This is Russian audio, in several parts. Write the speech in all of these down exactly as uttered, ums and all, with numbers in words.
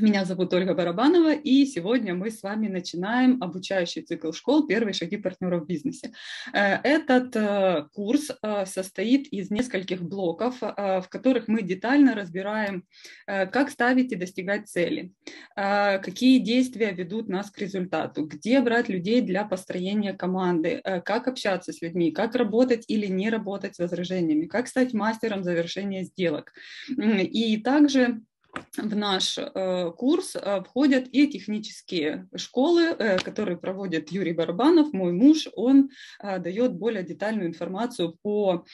Меня зовут Ольга Барабанова, и сегодня мы с вами начинаем обучающий цикл школ «Первые шаги партнеров в бизнесе». Этот курс состоит из нескольких блоков, в которых мы детально разбираем, как ставить и достигать цели, какие действия ведут нас к результату, где брать людей для построения команды, как общаться с людьми, как работать или не работать с возражениями, как стать мастером завершения сделок. И также в наш курс входят и технические школы, которые проводит Юрий Барабанов, мой муж. Он дает более детальную информацию по...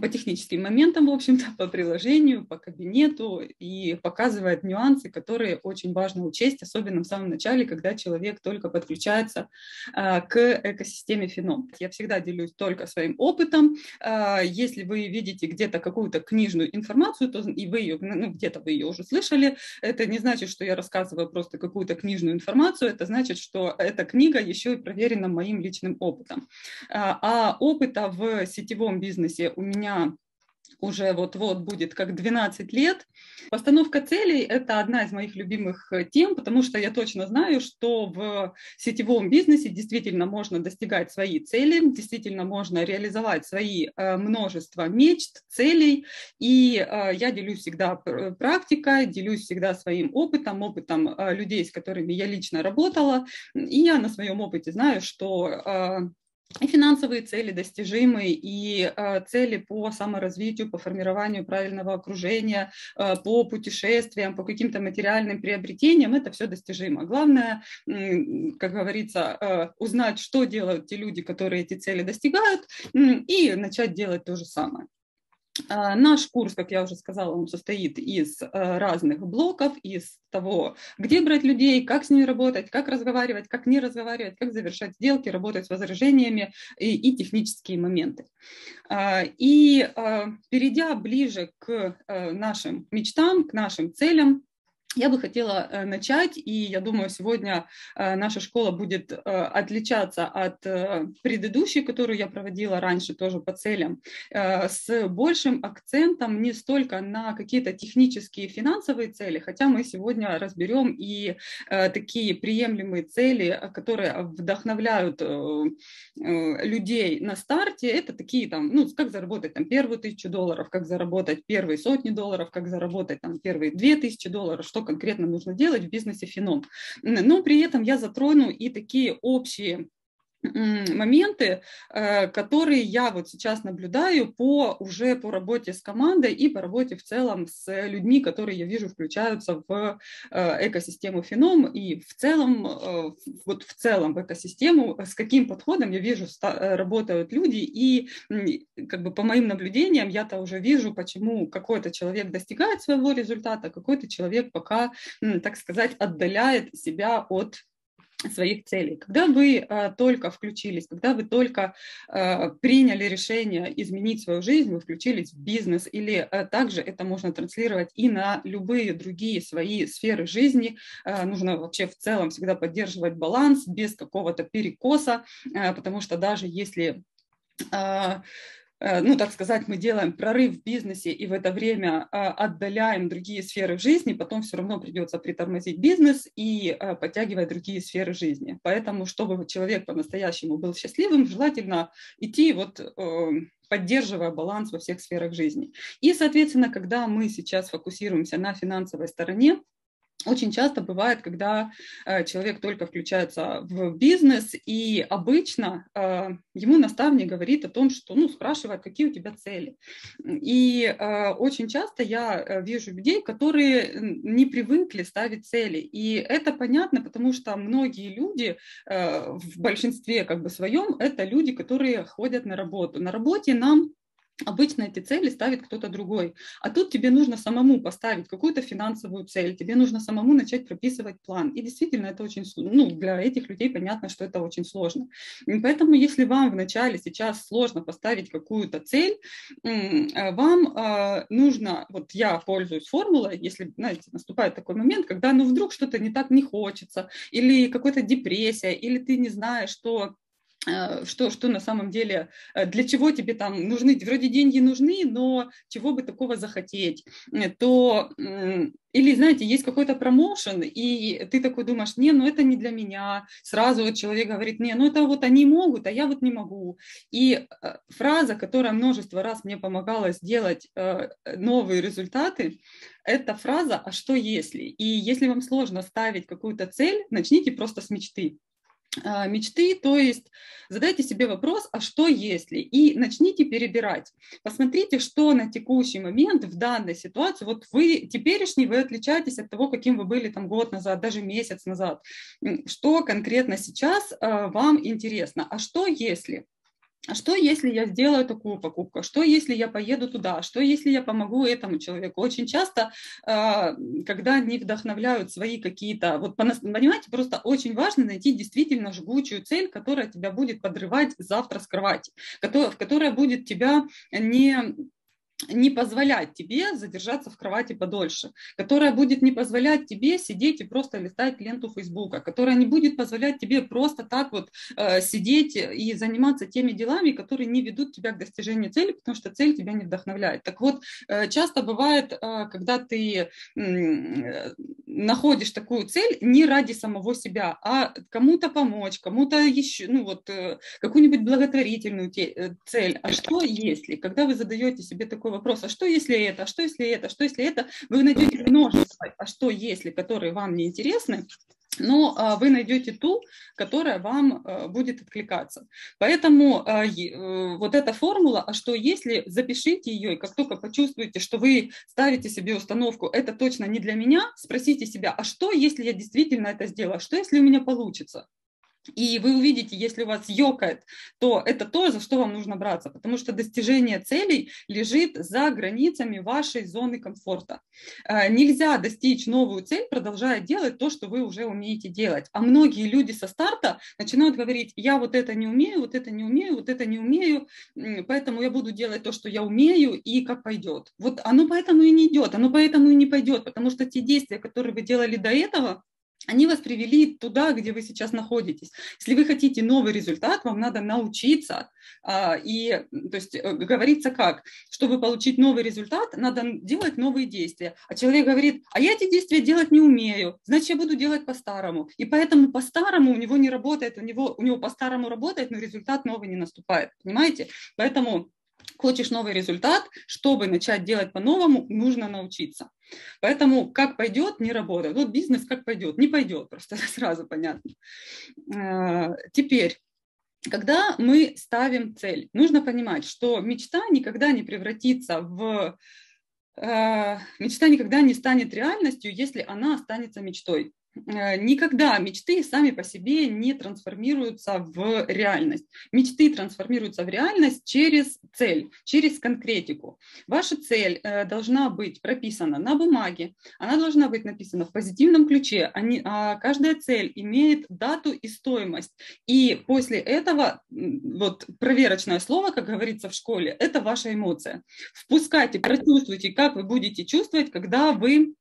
по техническим моментам, в общем-то, по приложению, по кабинету, и показывает нюансы, которые очень важно учесть, особенно в самом начале, когда человек только подключается а, к экосистеме Phenom. Я всегда делюсь только своим опытом. А, если вы видите где-то какую-то книжную информацию, то и вы ее, ну, где-то вы ее уже слышали, это не значит, что я рассказываю просто какую-то книжную информацию, это значит, что эта книга еще и проверена моим личным опытом. А, а опыта в сетевом бизнесе у меня уже вот-вот будет как двенадцать лет. Постановка целей – это одна из моих любимых тем, потому что я точно знаю, что в сетевом бизнесе действительно можно достигать свои цели, действительно можно реализовать свои множество мечт, целей. И я делюсь всегда практикой, делюсь всегда своим опытом, опытом людей, с которыми я лично работала. И я на своем опыте знаю, что... и финансовые цели достижимые, и э, цели по саморазвитию, по формированию правильного окружения, э, по путешествиям, по каким-то материальным приобретениям, это все достижимо. Главное, э, как говорится, э, узнать, что делают те люди, которые эти цели достигают, э, и начать делать то же самое. Наш курс, как я уже сказала, он состоит из разных блоков, из того, где брать людей, как с ними работать, как разговаривать, как не разговаривать, как завершать сделки, работать с возражениями и, и технические моменты. И перейдя ближе к нашим мечтам, к нашим целям, я бы хотела начать, и я думаю, сегодня наша школа будет отличаться от предыдущей, которую я проводила раньше тоже по целям, с большим акцентом не столько на какие-то технические финансовые цели, хотя мы сегодня разберем и такие приемлемые цели, которые вдохновляют людей на старте. Это такие, там, ну, как заработать там, первую тысячу долларов, как заработать первые сотни долларов, как заработать там, первые две тысячи долларов, что конкретно нужно делать в бизнесе Phenom. Но при этом я затрону и такие общие моменты, которые я вот сейчас наблюдаю по, уже по работе с командой и по работе в целом с людьми, которые, я вижу, включаются в экосистему Phenom, и в целом, вот в целом в экосистему, с каким подходом я вижу, работают люди, и как бы по моим наблюдениям я-то уже вижу, почему какой-то человек достигает своего результата, какой-то человек пока, так сказать, отдаляет себя от своих целей. Когда вы а, только включились, когда вы только а, приняли решение изменить свою жизнь, вы включились в бизнес, или а, также это можно транслировать и на любые другие свои сферы жизни. А, нужно вообще в целом всегда поддерживать баланс без какого-то перекоса, а, потому что даже если... А, ну, так сказать, мы делаем прорыв в бизнесе и в это время отдаляем другие сферы жизни, потом все равно придется притормозить бизнес и подтягивать другие сферы жизни. Поэтому, чтобы человек по-настоящему был счастливым, желательно идти вот... поддерживая баланс во всех сферах жизни. И, соответственно, когда мы сейчас фокусируемся на финансовой стороне, очень часто бывает, когда э, человек только включается в бизнес, и обычно э, ему наставник говорит о том, что, ну, спрашивает, какие у тебя цели. И э, очень часто я вижу людей, которые не привыкли ставить цели. И это понятно, потому что многие люди э, в большинстве как бы своем это люди, которые ходят на работу. На работе нам обычно эти цели ставит кто-то другой. А тут тебе нужно самому поставить какую-то финансовую цель, тебе нужно самому начать прописывать план. И действительно, это очень, ну, для этих людей понятно, что это очень сложно. И поэтому, если вам вначале сейчас сложно поставить какую-то цель, вам нужно, вот я пользуюсь формулой, если, знаете, наступает такой момент, когда, ну, вдруг что-то не так не хочется, или какая-то депрессия, или ты не знаешь, что... Что, что на самом деле, для чего тебе там нужны, вроде деньги нужны, но чего бы такого захотеть, то, или, знаете, есть какой-то промоушен, и ты такой думаешь, не, ну это не для меня, сразу вот человек говорит, не, ну это вот они могут, а я вот не могу. И фраза, которая множество раз мне помогала сделать новые результаты, это фраза «а что если?». И если вам сложно ставить какую-то цель, начните просто с мечты. мечты, то есть задайте себе вопрос, а что если? И начните перебирать. Посмотрите, что на текущий момент, в данной ситуации, вот вы теперешний, вы отличаетесь от того, каким вы были там год назад, даже месяц назад. Что конкретно сейчас э, вам интересно? А что если? А что, если я сделаю такую покупку? Что, если я поеду туда? Что, если я помогу этому человеку? Очень часто, когда они вдохновляют свои какие-то... Вот, понимаете, просто очень важно найти действительно жгучую цель, которая тебя будет подрывать завтра с кровати, которая будет тебя не... не позволять тебе задержаться в кровати подольше, которая будет не позволять тебе сидеть и просто листать ленту Фейсбука, которая не будет позволять тебе просто так вот э, сидеть и заниматься теми делами, которые не ведут тебя к достижению цели, потому что цель тебя не вдохновляет. Так вот, э, часто бывает, э, когда ты э, находишь такую цель не ради самого себя, а кому-то помочь, кому-то еще, ну вот, э, какую-нибудь благотворительную те, э, цель. А что если, когда вы задаете себе такой вопрос, а что если это, а что если это, что если это, вы найдете множество, а что если, которые вам не интересны, но а, вы найдете ту, которая вам а, будет откликаться. Поэтому а, е, вот эта формула, а что если, запишите ее, и как только почувствуете, что вы ставите себе установку, это точно не для меня, спросите себя, а что если я действительно это сделаю, что если у меня получится? И вы увидите, если у вас ёкает, то это то, за что вам нужно браться, потому что достижение целей лежит за границами вашей зоны комфорта. Нельзя достичь новую цель, продолжая делать то, что вы уже умеете делать. А многие люди со старта начинают говорить, я вот это не умею, вот это не умею, вот это не умею, поэтому я буду делать то, что я умею и как пойдет. Вот оно поэтому и не идет, оно поэтому и не пойдет, потому что те действия, которые вы делали до этого, они вас привели туда, где вы сейчас находитесь. Если вы хотите новый результат, вам надо научиться. И, то есть, говорится как? Чтобы получить новый результат, надо делать новые действия. А человек говорит, а я эти действия делать не умею, значит, я буду делать по-старому. И поэтому по-старому у него не работает, у него, у него по-старому работает, но результат новый не наступает. Понимаете? Поэтому... Хочешь новый результат, чтобы начать делать по-новому, нужно научиться. Поэтому как пойдет, не работает. Вот бизнес как пойдет, не пойдет, просто сразу понятно. Теперь, когда мы ставим цель, нужно понимать, что мечта никогда не превратится в... Мечта никогда не станет реальностью, если она останется мечтой. Никогда мечты сами по себе не трансформируются в реальность. Мечты трансформируются в реальность через цель, через конкретику. Ваша цель должна быть прописана на бумаге, она должна быть написана в позитивном ключе. Они, а каждая цель имеет дату и стоимость. И после этого, вот проверочное слово, как говорится в школе, это ваша эмоция. Впускайте, прочувствуйте, как вы будете чувствовать, когда вы...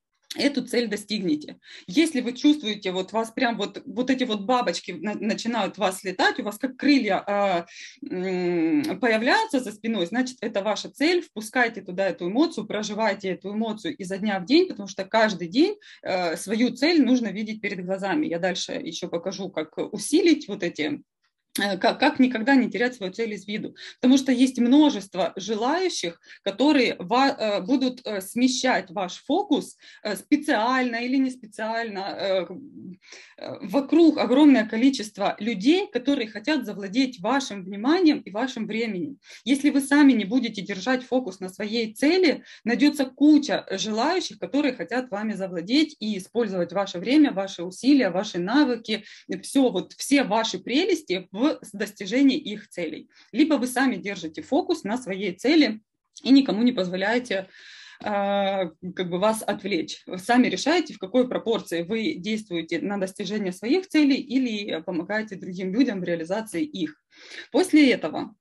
эту цель достигнете. Если вы чувствуете, вот вас прям вот, вот эти вот бабочки начинают вас летать, у вас как крылья э, появляются за спиной, значит, это ваша цель, впускайте туда эту эмоцию, проживайте эту эмоцию изо дня в день, потому что каждый день э, свою цель нужно видеть перед глазами. Я дальше еще покажу, как усилить вот эти... Как, как никогда не терять свою цель из виду. Потому что есть множество желающих, которые ва, будут смещать ваш фокус специально или не специально. Вокруг огромное количество людей, которые хотят завладеть вашим вниманием и вашим временем. Если вы сами не будете держать фокус на своей цели, найдется куча желающих, которые хотят вами завладеть и использовать ваше время, ваши усилия, ваши навыки, все, вот, все ваши прелести в в достижении их целей. Либо вы сами держите фокус на своей цели и никому не позволяете э, как бы вас отвлечь. Сами решаете, в какой пропорции вы действуете на достижение своих целей или помогаете другим людям в реализации их. После этого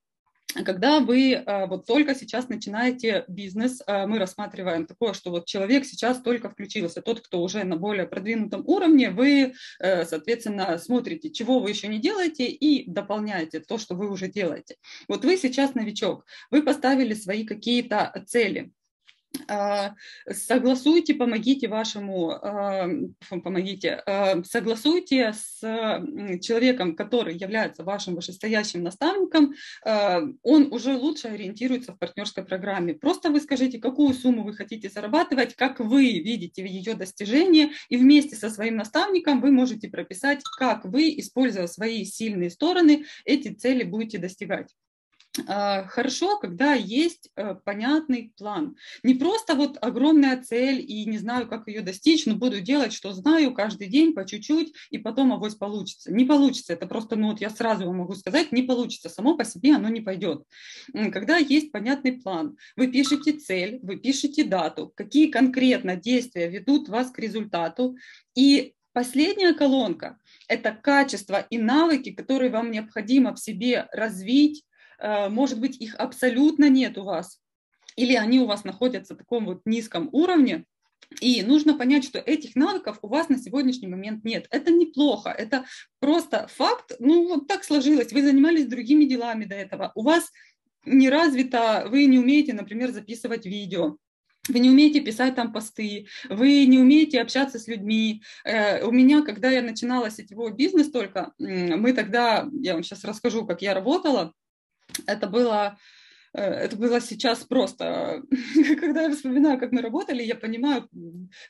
Когда вы вот только сейчас начинаете бизнес, мы рассматриваем такое, что вот человек сейчас только включился, тот, кто уже на более продвинутом уровне, вы, соответственно, смотрите, чего вы еще не делаете, и дополняете то, что вы уже делаете. Вот вы сейчас новичок, вы поставили свои какие-то цели. Согласуйте, помогите вашему, помогите, согласуйте с человеком, который является вашим вышестоящим наставником, он уже лучше ориентируется в партнерской программе. Просто вы скажите, какую сумму вы хотите зарабатывать, как вы видите ее достижение, и вместе со своим наставником вы можете прописать, как вы, используя свои сильные стороны, эти цели будете достигать. Хорошо, когда есть понятный план. Не просто вот огромная цель и не знаю, как ее достичь, но буду делать, что знаю, каждый день по чуть-чуть, и потом авось получится. Не получится, это просто, ну вот я сразу вам могу сказать, не получится, само по себе оно не пойдет. Когда есть понятный план, вы пишете цель, вы пишете дату, какие конкретно действия ведут вас к результату, и последняя колонка – это качества и навыки, которые вам необходимо в себе развить. Может быть, их абсолютно нет у вас, или они у вас находятся в таком вот низком уровне, и нужно понять, что этих навыков у вас на сегодняшний момент нет. Это неплохо, это просто факт, ну вот так сложилось, вы занимались другими делами до этого, у вас не развито, вы не умеете, например, записывать видео. Вы не умеете писать там посты, вы не умеете общаться с людьми. У меня, когда я начинала сетевой бизнес только, мы тогда, я вам сейчас расскажу, как я работала. Это было, это было сейчас просто, когда я вспоминаю, как мы работали, я понимаю,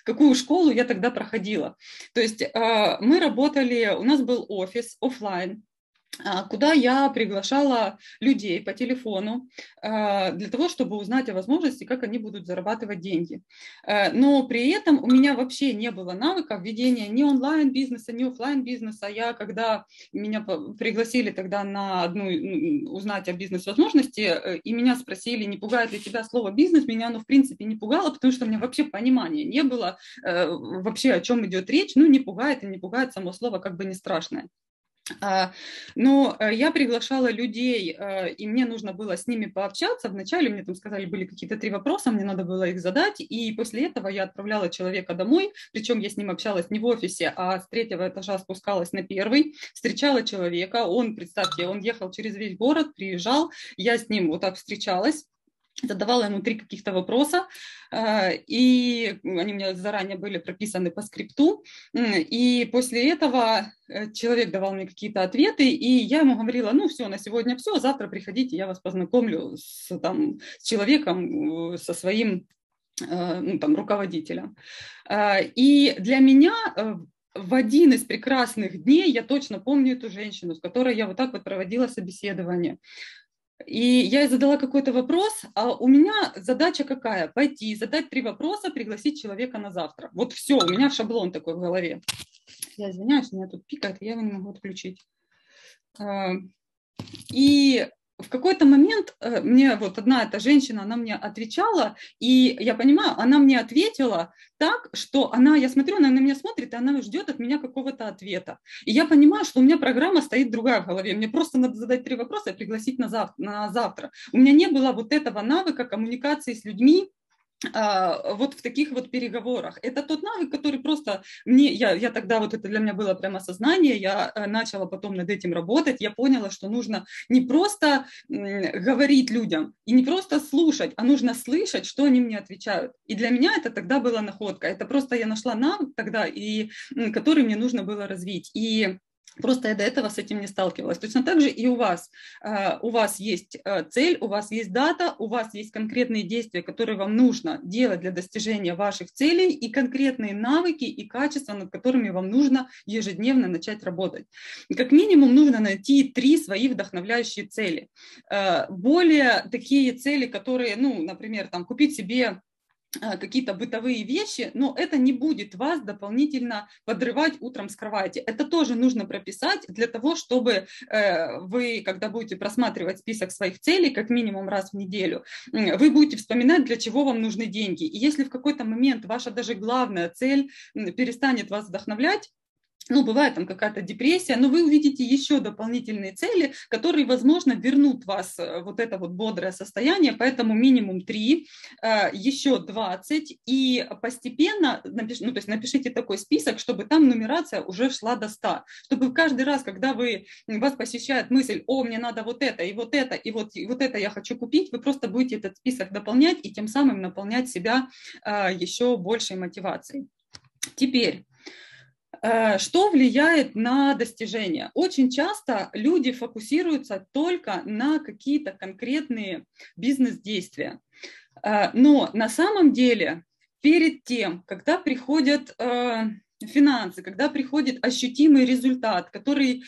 какую школу я тогда проходила. То есть мы работали, у нас был офис офлайн, куда я приглашала людей по телефону для того, чтобы узнать о возможности, как они будут зарабатывать деньги. Но при этом у меня вообще не было навыка ведения ни онлайн-бизнеса, ни офлайн-бизнеса. Я, когда меня пригласили тогда на одну, узнать о бизнес-возможности, и меня спросили, не пугает ли тебя слово «бизнес», меня оно в принципе не пугало, потому что у меня вообще понимания не было, вообще о чем идет речь, ну не пугает и не пугает само слово, как бы не страшное. Но я приглашала людей, и мне нужно было с ними пообщаться. Вначале мне там сказали, были какие-то три вопроса, мне надо было их задать, и после этого я отправляла человека домой, причем я с ним общалась не в офисе, а с третьего этажа спускалась на первый, встречала человека, он, представьте, он ехал через весь город, приезжал, я с ним вот так встречалась, задавала ему три каких-то вопроса, и они у меня заранее были прописаны по скрипту, и после этого человек давал мне какие-то ответы, и я ему говорила, ну все, на сегодня все, завтра приходите, я вас познакомлю с, там, с человеком, со своим ну, там, руководителем. И для меня... В один из прекрасных дней я точно помню эту женщину, с которой я вот так вот проводила собеседование. И я ей задала какой-то вопрос, а у меня задача какая? Пойти, задать три вопроса, пригласить человека на завтра. Вот все, у меня шаблон такой в голове. Я извиняюсь, у меня тут пикает, я его не могу отключить. И в какой-то момент мне вот одна эта женщина, она мне отвечала, и я понимаю, она мне ответила так, что она, я смотрю, она на меня смотрит, и она ждет от меня какого-то ответа. И я понимаю, что у меня программа стоит другая в голове, мне просто надо задать три вопроса и пригласить на завтра. На завтра. У меня не было вот этого навыка коммуникации с людьми, вот в таких вот переговорах. Это тот навык, который просто мне, я, я тогда, вот это для меня было прямо осознание, я начала потом над этим работать, я поняла, что нужно не просто говорить людям и не просто слушать, а нужно слышать, что они мне отвечают. И для меня это тогда была находка, это просто я нашла навык тогда, и, который мне нужно было развить. И просто я до этого с этим не сталкивалась. Точно так же и у вас. У вас есть цель, у вас есть дата, у вас есть конкретные действия, которые вам нужно делать для достижения ваших целей, и конкретные навыки и качества, над которыми вам нужно ежедневно начать работать. Как минимум нужно найти три свои вдохновляющие цели. Более такие цели, которые, ну, например, там, купить себе какие-то бытовые вещи, но это не будет вас дополнительно подрывать утром с кровати. Это тоже нужно прописать для того, чтобы вы, когда будете просматривать список своих целей, как минимум раз в неделю, вы будете вспоминать, для чего вам нужны деньги. И если в какой-то момент ваша даже главная цель перестанет вас вдохновлять, ну, бывает там какая-то депрессия, но вы увидите еще дополнительные цели, которые, возможно, вернут вас вот это вот бодрое состояние, поэтому минимум три, еще двадцать, и постепенно, напиш... ну, то есть напишите такой список, чтобы там нумерация уже шла до ста, чтобы каждый раз, когда вы, вас посещает мысль, о, мне надо вот это, и вот это, и вот, и вот это я хочу купить, вы просто будете этот список дополнять и тем самым наполнять себя еще большей мотивацией. Теперь, что влияет на достижения? Очень часто люди фокусируются только на какие-то конкретные бизнес-действия. Но на самом деле перед тем, когда приходят финансы, когда приходит ощутимый результат, который,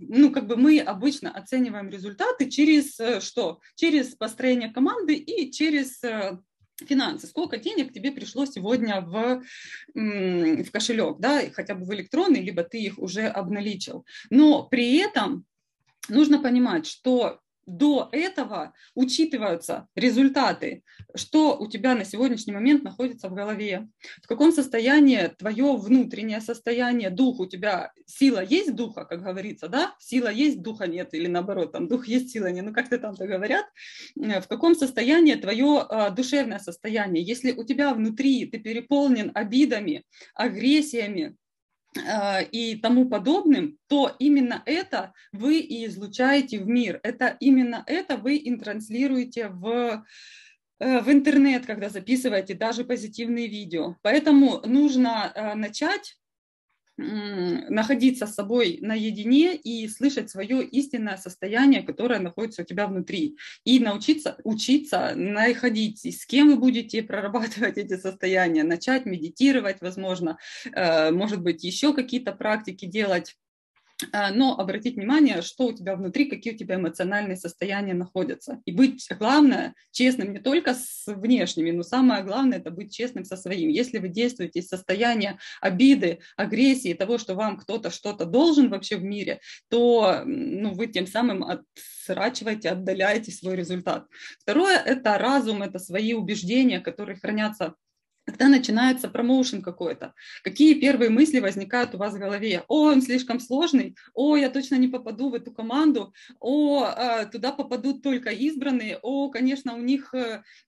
ну, как бы мы обычно оцениваем результаты через что? Через построение команды и через финансы. Сколько денег тебе пришло сегодня в, в кошелек, да, хотя бы в электронный, либо ты их уже обналичил. Но при этом нужно понимать, что до этого учитываются результаты, что у тебя на сегодняшний момент находится в голове, в каком состоянии твое внутреннее состояние, дух у тебя, сила есть духа, как говорится, да, сила есть, духа нет, или наоборот, там дух есть, сила нет, ну как-то там-то говорят, в каком состоянии твое а, душевное состояние, если у тебя внутри ты переполнен обидами, агрессиями, и тому подобным, то именно это вы и излучаете в мир. Это именно это вы и транслируете в, в интернет, когда записываете даже позитивные видео. Поэтому нужно начать находиться с собой наедине и слышать свое истинное состояние, которое находится у тебя внутри, и научиться учиться находить, с кем вы будете прорабатывать эти состояния, начать медитировать, возможно, может быть, еще какие-то практики делать, но обратить внимание, что у тебя внутри, какие у тебя эмоциональные состояния находятся, и быть, главное, честным не только с внешними, но самое главное – это быть честным со своим. Если вы действуете из состояния обиды, агрессии, того, что вам кто-то что-то должен вообще в мире, то, ну, вы тем самым отсрачиваете, отдаляете свой результат. Второе – это разум, это свои убеждения, которые хранятся. Когда начинается промоушен какой-то, какие первые мысли возникают у вас в голове? О, он слишком сложный, о, я точно не попаду в эту команду, о, туда попадут только избранные, о, конечно, у них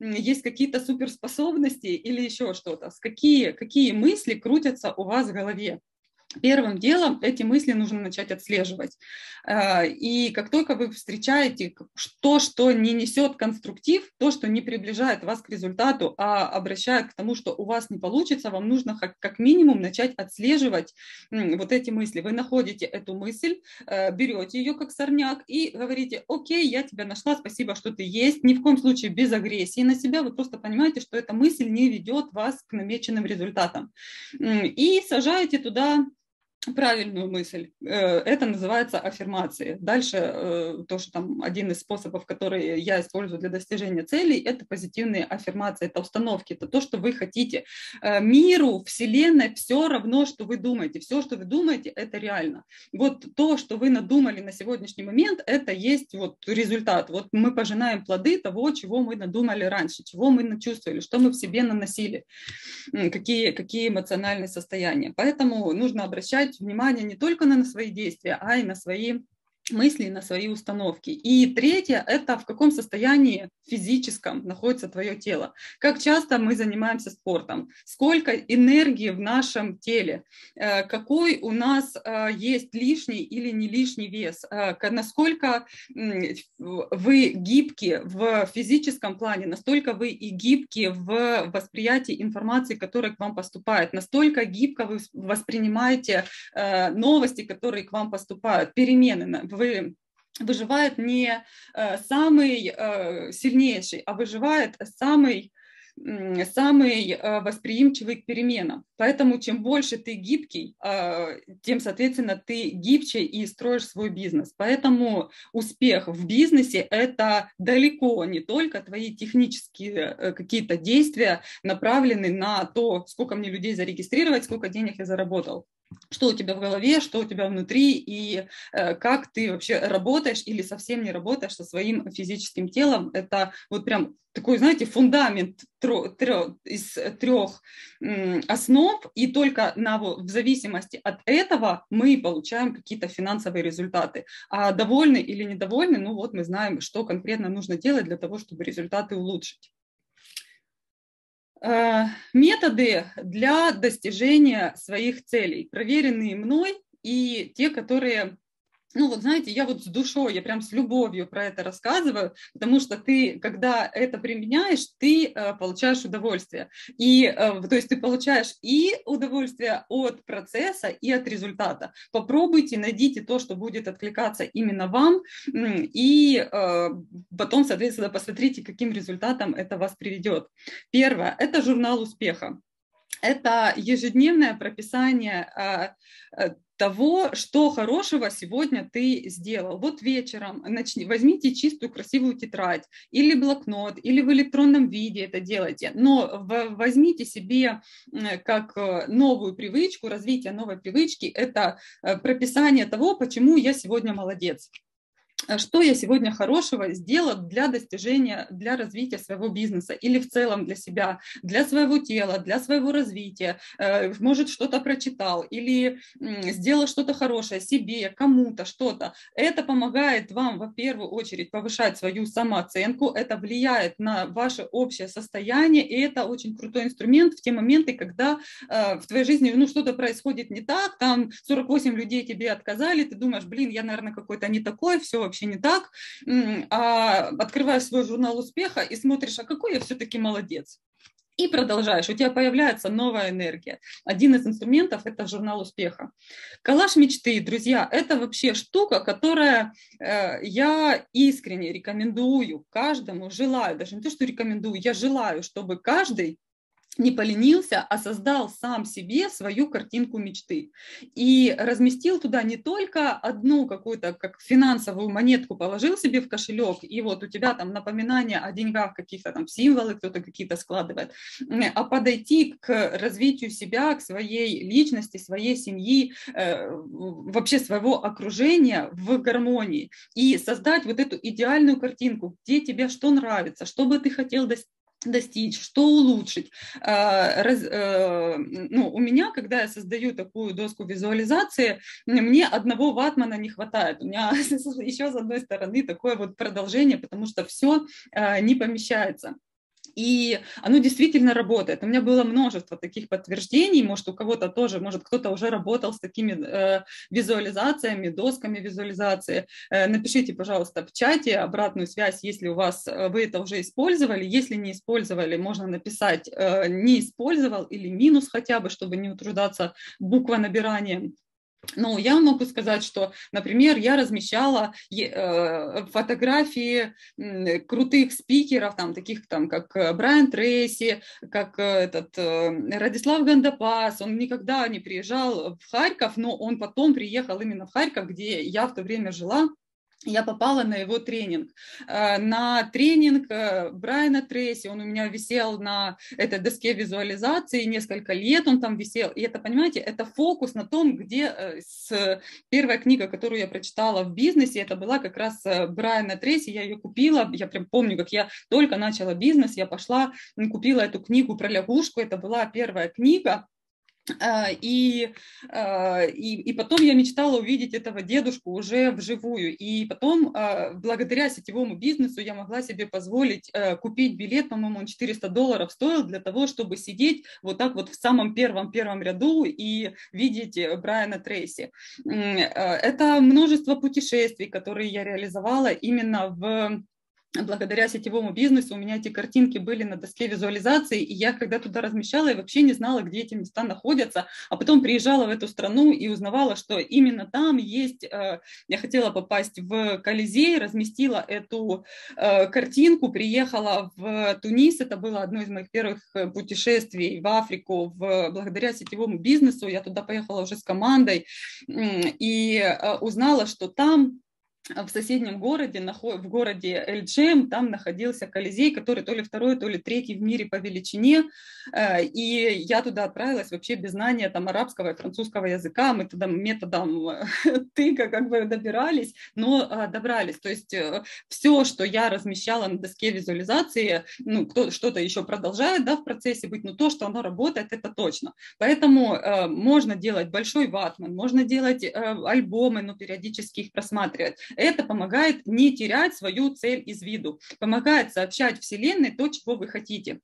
есть какие-то суперспособности или еще что-то. Какие, какие мысли крутятся у вас в голове? Первым делом эти мысли нужно начать отслеживать. И как только вы встречаете то, что не несет конструктив, то, что не приближает вас к результату, а обращает к тому, что у вас не получится, вам нужно как минимум начать отслеживать вот эти мысли. Вы находите эту мысль, берете ее как сорняк и говорите: окей, я тебя нашла, спасибо, что ты есть. Ни в коем случае без агрессии на себя. Вы просто понимаете, что эта мысль не ведет вас к намеченным результатам. И сажаете туда правильную мысль. Это называется аффирмации. Дальше то, что там один из способов, которые я использую для достижения целей, это позитивные аффирмации, это установки, это то, что вы хотите. Миру, вселенной все равно, что вы думаете. Все, что вы думаете, это реально. Вот то, что вы надумали на сегодняшний момент, это есть вот результат. Вот мы пожинаем плоды того, чего мы надумали раньше, чего мы начувствовали, что мы в себе наносили, какие, какие эмоциональные состояния. Поэтому нужно обращать внимание не только на свои действия, а и на свои мысли, на свои установки. И третье – это в каком состоянии физическом находится твое тело. Как часто мы занимаемся спортом, сколько энергии в нашем теле, какой у нас есть лишний или не лишний вес, насколько вы гибки в физическом плане, настолько вы и гибки в восприятии информации, которая к вам поступает, настолько гибко вы воспринимаете новости, которые к вам поступают, перемены. Вы, выживает не э, самый э, сильнейший, а выживает самый, э, самый э, восприимчивый к переменам. Поэтому чем больше ты гибкий, э, тем, соответственно, ты гибче и строишь свой бизнес. Поэтому успех в бизнесе – это далеко не только твои технические э, какие-то действия, направленные на то, сколько мне людей зарегистрировать, сколько денег я заработал. что у тебя в голове, что у тебя внутри, и э, как ты вообще работаешь или совсем не работаешь со своим физическим телом. Это вот прям такой, знаете, фундамент трё, трё, из трех м, основ, и только на, в зависимости от этого мы получаем какие-то финансовые результаты. А довольны или недовольны, ну вот мы знаем, что конкретно нужно делать для того, чтобы результаты улучшить. Методы для достижения своих целей, проверенные мной и те, которые, ну вот знаете, я вот с душой, я прям с любовью про это рассказываю, потому что ты, когда это применяешь, ты э, получаешь удовольствие. И, э, то есть ты получаешь и удовольствие от процесса, и от результата. Попробуйте, найдите то, что будет откликаться именно вам, и э, потом, соответственно, посмотрите, каким результатом это вас приведет. Первое – это журнал успеха. Это ежедневное прописание э, того, что хорошего сегодня ты сделал. Вот вечером начни, возьмите чистую красивую тетрадь или блокнот, или в электронном виде это делайте, но возьмите себе как новую привычку, развитие новой привычки, это прописание того, почему я сегодня молодец. Что я сегодня хорошего сделала для достижения, для развития своего бизнеса или в целом для себя, для своего тела, для своего развития, может, что-то прочитал или сделал что-то хорошее себе, кому-то что-то. Это помогает вам, во первую очередь, повышать свою самооценку, это влияет на ваше общее состояние, и это очень крутой инструмент в те моменты, когда в твоей жизни ну, что-то происходит не так, там сорок восемь людей тебе отказали, ты думаешь, блин, я, наверное, какой-то не такой, все вообще не так, а открываешь свой журнал успеха и смотришь, а какой я все-таки молодец. И продолжаешь, у тебя появляется новая энергия. Один из инструментов – это журнал успеха. Коллаж мечты, друзья, это вообще штука, которая э, я искренне рекомендую каждому, желаю, даже не то, что рекомендую, я желаю, чтобы каждый не поленился, а создал сам себе свою картинку мечты. И разместил туда не только одну какую-то, как финансовую монетку положил себе в кошелек, и вот у тебя там напоминание о деньгах, каких-то там символы, кто-то какие-то складывает, а подойти к развитию себя, к своей личности, своей семьи, вообще своего окружения в гармонии. И создать вот эту идеальную картинку, где тебе что нравится, что бы ты хотел достичь, достичь, что улучшить. Раз, ну, у меня, когда я создаю такую доску визуализации, мне одного ватмана не хватает. У меня еще с одной стороны такое вот продолжение, потому что все не помещается. И оно действительно работает. У меня было множество таких подтверждений, может, у кого-то тоже, может, кто-то уже работал с такими э, визуализациями, досками визуализации. Э, напишите, пожалуйста, в чате обратную связь, если у вас вы это уже использовали. Если не использовали, можно написать э, «не использовал» или «минус» хотя бы, чтобы не утруждаться буквонабиранием. Ну, я могу сказать, что, например, я размещала фотографии крутых спикеров, там, таких там, как Брайан Трейси, как этот, Радислав Гандапас. Он никогда не приезжал в Харьков, но он потом приехал именно в Харьков, где я в то время жила. Я попала на его тренинг. На тренинг Брайана Трейси, он у меня висел на этой доске визуализации, несколько лет он там висел. И это, понимаете, это фокус на том, где с... первая книга, которую я прочитала в бизнесе, это была как раз Брайана Трейси, я ее купила, я прям помню, как я только начала бизнес, я пошла, купила эту книгу про лягушку, это была первая книга. И, и, и потом я мечтала увидеть этого дедушку уже вживую. И потом, благодаря сетевому бизнесу, я могла себе позволить купить билет, по-моему, он четыреста долларов стоил, для того, чтобы сидеть вот так вот в самом первом-первом ряду и видеть Брайана Трейси. Это множество путешествий, которые я реализовала именно в... Благодаря сетевому бизнесу у меня эти картинки были на доске визуализации, и я когда туда размещала, я вообще не знала, где эти места находятся, а потом приезжала в эту страну и узнавала, что именно там есть, я хотела попасть в Колизей, разместила эту картинку, приехала в Тунис, это было одно из моих первых путешествий в Африку, в, благодаря сетевому бизнесу, я туда поехала уже с командой и узнала, что там в соседнем городе, в городе Эль-Джем, там находился Колизей, который то ли второй, то ли третий в мире по величине, и я туда отправилась вообще без знания там арабского и французского языка, мы туда методом тыка как бы добирались, но добрались, то есть все, что я размещала на доске визуализации, ну, что-то еще продолжает, да, в процессе быть, но то, что оно работает, это точно, поэтому можно делать большой ватман, можно делать альбомы, но периодически их просматривать. Это помогает не терять свою цель из виду, помогает сообщать Вселенной то, чего вы хотите.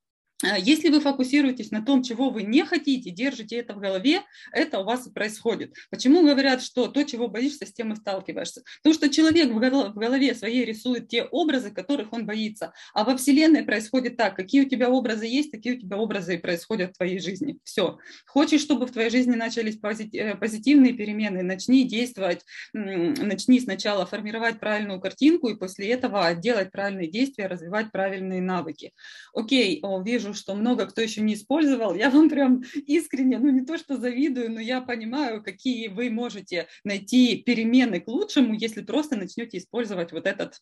Если вы фокусируетесь на том, чего вы не хотите, держите это в голове, это у вас и происходит. Почему говорят, что то, чего боишься, с тем и сталкиваешься? Потому что человек в голове своей рисует те образы, которых он боится. А во Вселенной происходит так, какие у тебя образы есть, такие у тебя образы и происходят в твоей жизни. Все. Хочешь, чтобы в твоей жизни начались позитивные перемены, начни действовать, начни сначала формировать правильную картинку и после этого делать правильные действия, развивать правильные навыки. Окей, вижу, что много кто еще не использовал, я вам прям искренне, ну не то что завидую, но я понимаю, какие вы можете найти перемены к лучшему, если просто начнете использовать вот этот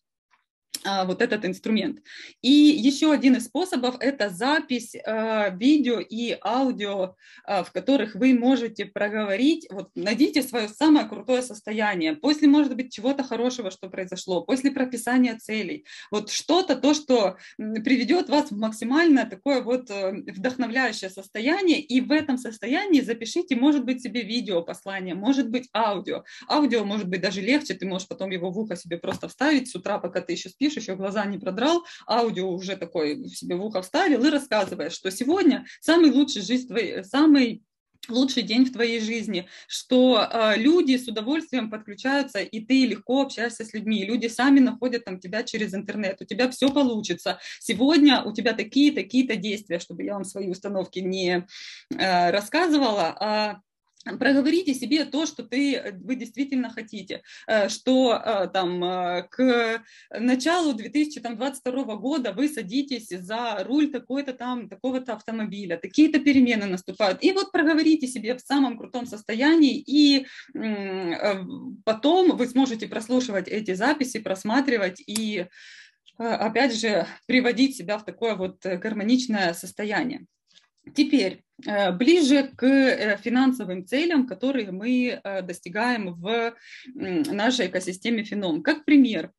вот этот инструмент. И еще один из способов – это запись э, видео и аудио, э, в которых вы можете проговорить, вот, найдите свое самое крутое состояние, после, может быть, чего-то хорошего, что произошло, после прописания целей, вот что-то, то, что приведет вас в максимально такое вот вдохновляющее состояние, и в этом состоянии запишите, может быть, себе видео послание, может быть, аудио. Аудио, может быть, даже легче, ты можешь потом его в ухо себе просто вставить с утра, пока ты еще спишь, еще глаза не продрал, аудио уже такой себе в ухо вставил и рассказываешь, что сегодня самый лучший жизнь твой, самый лучший день в твоей жизни, что э, люди с удовольствием подключаются, и ты легко общаешься с людьми, люди сами находят там тебя через интернет, у тебя все получится, сегодня у тебя такие-такие-то действия, чтобы я вам свои установки не э, рассказывала, а проговорите себе то, что ты, вы действительно хотите, что там, к началу две тысячи двадцать второго года вы садитесь за руль такой-то там, такого-то автомобиля, такие-то перемены наступают. И вот проговорите себе в самом крутом состоянии, и потом вы сможете прослушивать эти записи, просматривать и, опять же, приводить себя в такое вот гармоничное состояние. Теперь ближе к финансовым целям, которые мы достигаем в нашей экосистеме Phenom. Как пример.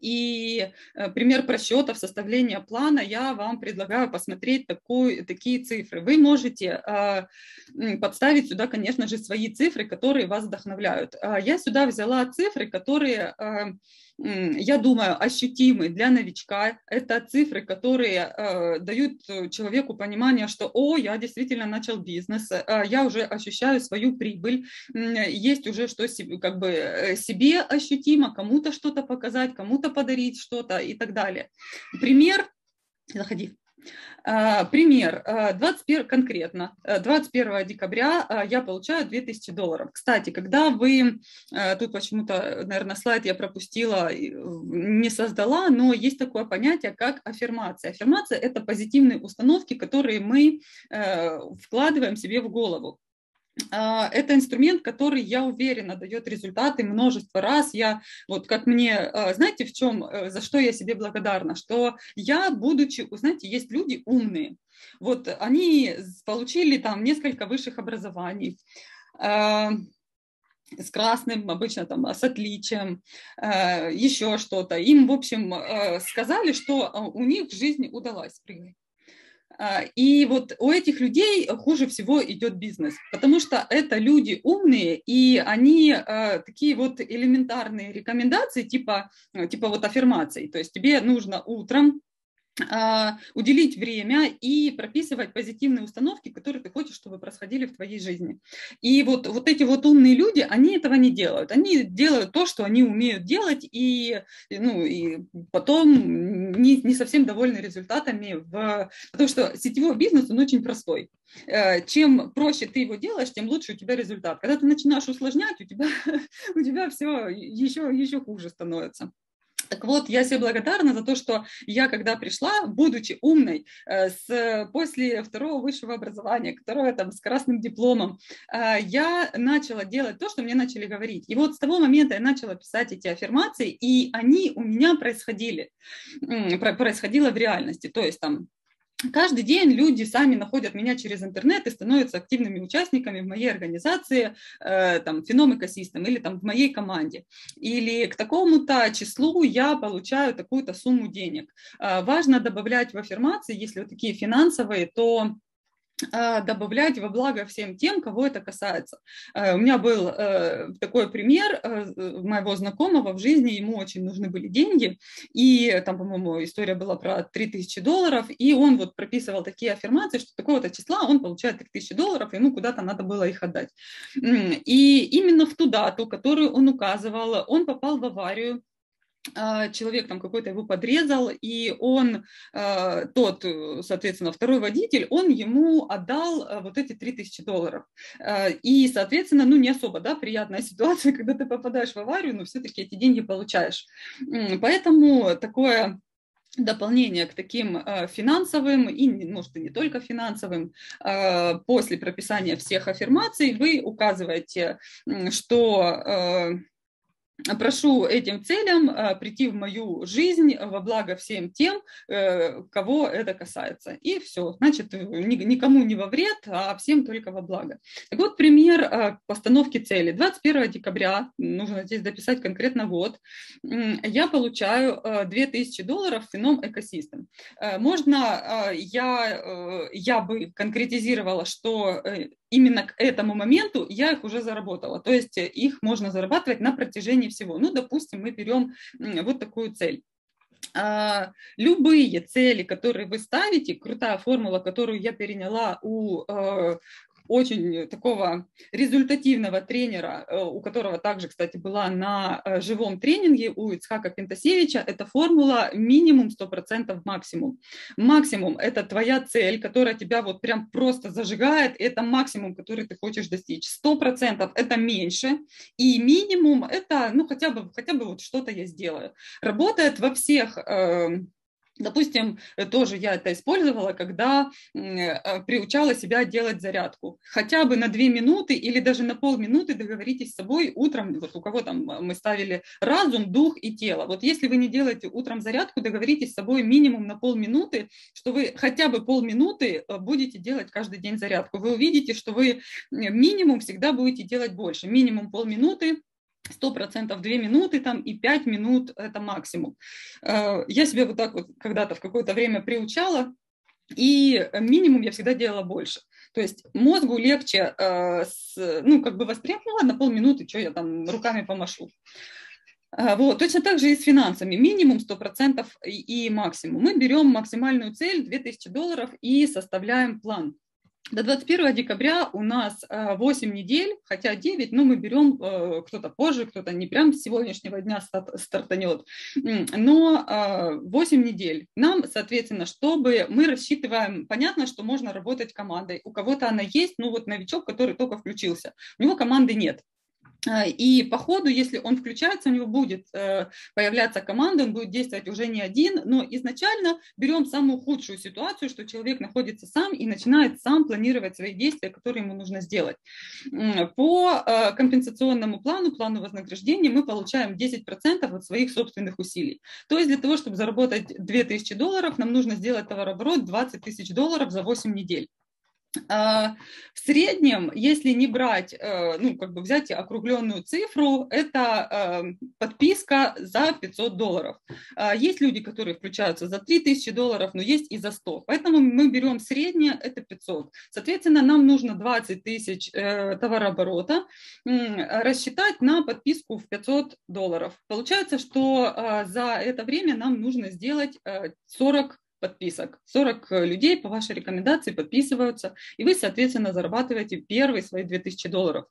И пример просчетов, составления плана, я вам предлагаю посмотреть такой, такие цифры. Вы можете подставить сюда, конечно же, свои цифры, которые вас вдохновляют. Я сюда взяла цифры, которые, я думаю, ощутимы для новичка. Это цифры, которые дают человеку понимание, что «О, я действительно начал бизнес, я уже ощущаю свою прибыль, есть уже что как бы себе ощутимо, кому-то что-то показать». показать, кому-то подарить что-то и так далее. Пример, заходи. Пример, двадцать первого, конкретно, двадцать первого декабря я получаю две тысячи долларов. Кстати, когда вы, тут почему-то, наверное, слайд я пропустила, не создала, но есть такое понятие, как аффирмация. Аффирмация – это позитивные установки, которые мы вкладываем себе в голову. Это инструмент, который, я уверена, дает результаты множество раз. Я, вот как мне, знаете, в чем, за что я себе благодарна? Что я, будучи, знаете, есть люди умные. Вот они получили там несколько высших образований. С красным, обычно там, с отличием, еще что-то. Им, в общем, сказали, что у них жизнь удалась. И вот у этих людей хуже всего идет бизнес, потому что это люди умные, и они э, такие вот элементарные рекомендации, типа, типа вот аффирмаций, то есть тебе нужно утром э, уделить время и прописывать позитивные установки, которые ты хочешь, чтобы происходили в твоей жизни. И вот, вот эти вот умные люди, они этого не делают, они делают то, что они умеют делать, и, ну, и потом... Не, не совсем довольны результатами, в, потому что сетевой бизнес, он очень простой. Чем проще ты его делаешь, тем лучше у тебя результат. Когда ты начинаешь усложнять, у тебя, у тебя все еще, еще хуже становится. Так вот, я себе благодарна за то, что я, когда пришла, будучи умной, с, после второго высшего образования, которое там с красным дипломом, я начала делать то, что мне начали говорить. И вот с того момента я начала писать эти аффирмации, и они у меня происходили, происходило в реальности. То есть там каждый день люди сами находят меня через интернет и становятся активными участниками в моей организации, э, там, Phenom ecosystem, или там в моей команде. Или к такому-то числу я получаю такую-то сумму денег. Э, важно добавлять в аффирмации, если вот такие финансовые, то добавлять во благо всем тем, кого это касается. У меня был такой пример моего знакомого в жизни, ему очень нужны были деньги, и там, по-моему, история была про три тысячи долларов, и он вот прописывал такие аффирмации, что такого-то числа он получает три тысячи долларов, ему куда-то надо было их отдать. И именно в ту дату, которую он указывал, он попал в аварию, человек там какой-то его подрезал, и он, тот, соответственно, второй водитель, он ему отдал вот эти три тысячи долларов. И, соответственно, ну не особо, да, приятная ситуация, когда ты попадаешь в аварию, но все-таки эти деньги получаешь. Поэтому такое дополнение к таким финансовым, и, может, и не только финансовым, после прописания всех аффирмаций вы указываете, что... Прошу этим целям а, прийти в мою жизнь во благо всем тем, э, кого это касается. И все. Значит, ни, никому не во вред, а всем только во благо. Так вот, пример а, постановки цели. двадцать первого декабря, нужно здесь дописать конкретно год, я получаю а, две тысячи долларов в Phenom ecosystem. А, можно а, я, а, я бы конкретизировала, что... Именно к этому моменту я их уже заработала. То есть их можно зарабатывать на протяжении всего. Ну, допустим, мы берем вот такую цель. Любые цели, которые вы ставите, крутая формула, которую я переняла у... очень такого результативного тренера, у которого также, кстати, была на живом тренинге у Ицхака Пентасевича, это формула минимум сто процентов максимум. Максимум – это твоя цель, которая тебя вот прям просто зажигает, это максимум, который ты хочешь достичь. сто процентов – это меньше, и минимум – это, ну, хотя бы, хотя бы вот что-то я сделаю. Работает во всех... Э Допустим, тоже я это использовала, когда приучала себя делать зарядку. Хотя бы на две минуты или даже на полминуты договоритесь с собой утром, вот у кого там мы ставили разум, дух и тело. Вот если вы не делаете утром зарядку, договоритесь с собой минимум на полминуты, что вы хотя бы полминуты будете делать каждый день зарядку. Вы увидите, что вы минимум всегда будете делать больше, минимум полминуты. сто процентов две минуты там, и пять минут – это максимум. Я себя вот так вот когда-то в какое-то время приучала, и минимум я всегда делала больше. То есть мозгу легче, ну, как бы воспринимала на полминуты, что я там руками помашу. Вот. Точно так же и с финансами. Минимум сто процентов и максимум. Мы берем максимальную цель – две тысячи долларов и составляем план. До двадцать первого декабря у нас восемь недель, хотя девять, но мы берем кто-то позже, кто-то не прям с сегодняшнего дня стартанет, но восемь недель. Нам, соответственно, чтобы мы рассчитываем, понятно, что можно работать командой. У кого-то она есть, ну вот новичок, который только включился, у него команды нет. И по ходу, если он включается, у него будет появляться команда, он будет действовать уже не один, но изначально берем самую худшую ситуацию, что человек находится сам и начинает сам планировать свои действия, которые ему нужно сделать. По компенсационному плану, плану вознаграждения мы получаем десять процентов от своих собственных усилий. То есть для того, чтобы заработать две тысячи долларов, нам нужно сделать товарооборот двадцать тысяч долларов за восемь недель. В среднем, если не брать, ну, как бы взять округленную цифру, это подписка за пятьсот долларов. Есть люди, которые включаются за три тысячи долларов, но есть и за сто. Поэтому мы берем среднее, это пятьсот. Соответственно, нам нужно двадцать тысяч товарооборота рассчитать на подписку в пятьсот долларов. Получается, что за это время нам нужно сделать сорок долларов. Подписок. сорок людей по вашей рекомендации подписываются, и вы, соответственно, зарабатываете первые свои две тысячи долларов.